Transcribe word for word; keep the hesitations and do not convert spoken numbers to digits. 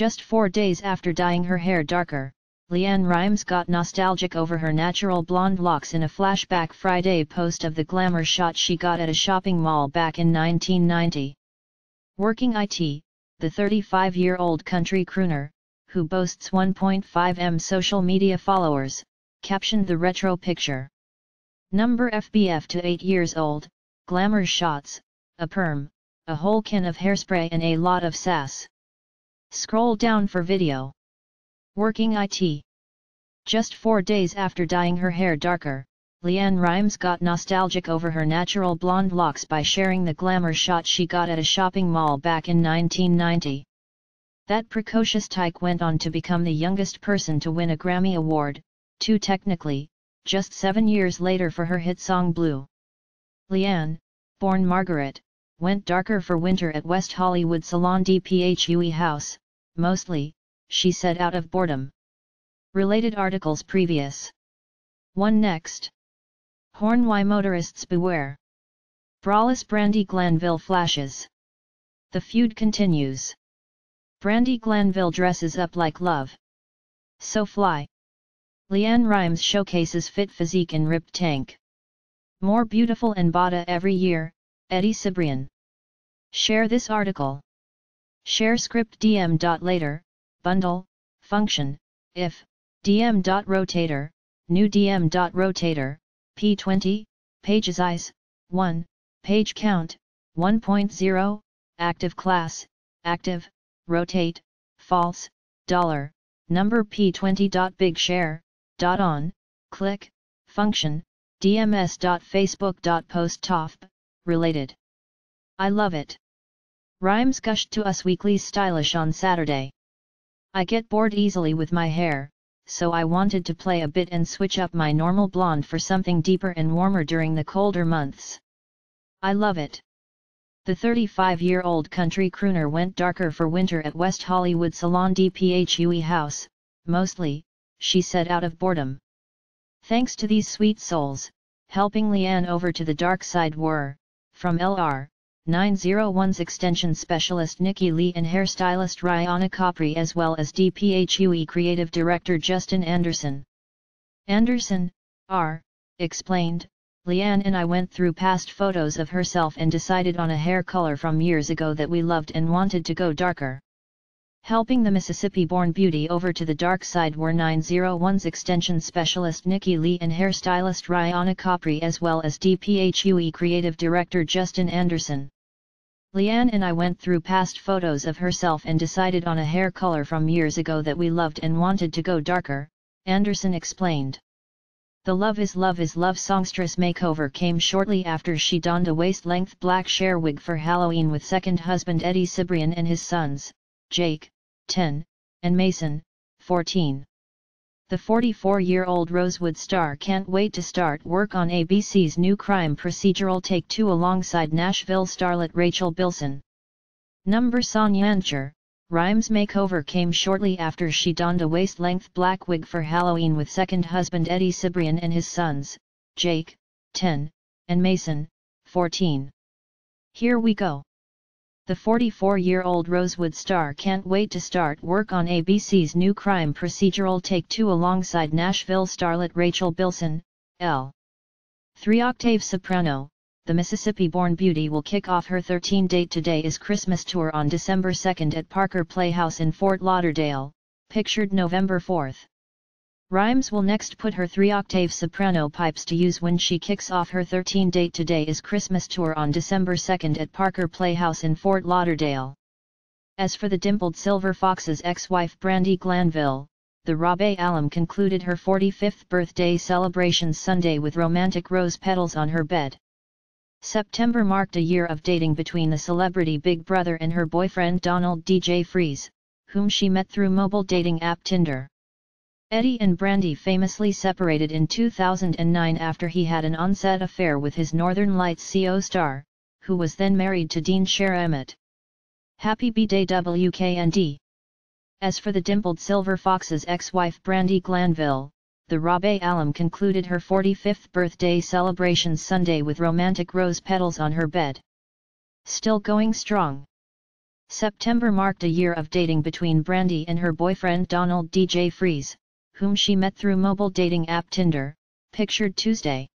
Just four days after dyeing her hair darker, LeAnn Rimes got nostalgic over her natural blonde locks in a flashback Friday post of the glamour shot she got at a shopping mall back in nineteen ninety. Working I T, the thirty-five-year-old country crooner, who boasts one point five million social media followers, captioned the retro picture. Number F B F to eight years old, glamour shots, a perm, a whole can of hairspray and a lot of sass. Scroll down for video. Working I T. Just four days after dyeing her hair darker, LeAnn Rimes got nostalgic over her natural blonde locks by sharing the glamour shot she got at a shopping mall back in nineteen ninety. That precocious tyke went on to become the youngest person to win a Grammy Award, two technically, just seven years later for her hit song Blue. LeAnn, born Margaret, went darker for winter at West Hollywood salon dpHUE Haus, mostly, she said, out of boredom. Related articles previous. one Next. Horny motorists beware. Braless Brandi Glanville flashes. The feud continues. Brandi Glanville dresses up like love. So fly. LeAnn Rimes showcases fit physique and ripped tank. More beautiful and bada every year, Eddie Cibrian. Share this article. Share script D M. Later. Bundle, function, if, D M.rotator, new D M.rotator, P twenty, page size, one, page count, one point zero, active class, active, rotate, false, dollar, number P twenty. Big share, on, click, function, D M S dot facebook dot post tofp, related. I love it. Rimes gushed to Us Weekly Stylish on Saturday. I get bored easily with my hair, so I wanted to play a bit and switch up my normal blonde for something deeper and warmer during the colder months. I love it. The thirty-five-year-old country crooner went darker for winter at West Hollywood salon dpHUE Haus, mostly, she said, out of boredom. Thanks to these sweet souls, helping LeAnn over to the dark side were, from L R. nine oh one's extension specialist Nikki Lee and hairstylist Ryanna Capri, as well as dpHUE creative director Justin Anderson. Anderson, R, explained, LeAnn and I went through past photos of herself and decided on a hair color from years ago that we loved and wanted to go darker. Helping the Mississippi-born beauty over to the dark side were nine oh one's extension specialist Nikki Lee and hairstylist Ryanna Capri, as well as dpHUE creative director Justin Anderson. LeAnn and I went through past photos of herself and decided on a hair color from years ago that we loved and wanted to go darker, Anderson explained. The Love is Love is Love songstress makeover came shortly after she donned a waist-length black sheer wig for Halloween with second husband Eddie Cibrian and his sons, Jake, ten, and Mason, fourteen. The forty-four-year-old Rosewood star can't wait to start work on A B C's new crime procedural Take Two alongside Nashville starlet Rachel Bilson. Number Sonyancher, Rimes makeover came shortly after she donned a waist-length black wig for Halloween with second husband Eddie Cibrian and his sons, Jake, ten, and Mason, fourteen. Here we go. The forty-four-year-old Rosewood star can't wait to start work on A B C's new crime procedural Take Two alongside Nashville starlet Rachel Bilson, L. three-octave soprano. The Mississippi-born beauty will kick off her thirteen-date Today is Christmas tour on December second at Parker Playhouse in Fort Lauderdale, pictured November fourth. Rimes will next put her three-octave soprano pipes to use when she kicks off her thirteen-date Today is Christmas tour on December second at Parker Playhouse in Fort Lauderdale. As for the dimpled Silver Fox's ex-wife Brandi Glanville, the Rabee alum concluded her forty-fifth birthday celebration Sunday with romantic rose petals on her bed. September marked a year of dating between the celebrity Big Brother and her boyfriend Donald D J Freeze, whom she met through mobile dating app Tinder. Eddie and Brandi famously separated in two thousand nine after he had an on-set affair with his Northern Lights co star, who was then married to Dean Sheremet. Happy B-Day W K N D. As for the dimpled Silver Fox's ex-wife Brandi Glanville, the Rabee alum concluded her forty-fifth birthday celebration Sunday with romantic rose petals on her bed. Still going strong. September marked a year of dating between Brandi and her boyfriend Donald D J Freeze, whom she met through mobile dating app Tinder, pictured Tuesday.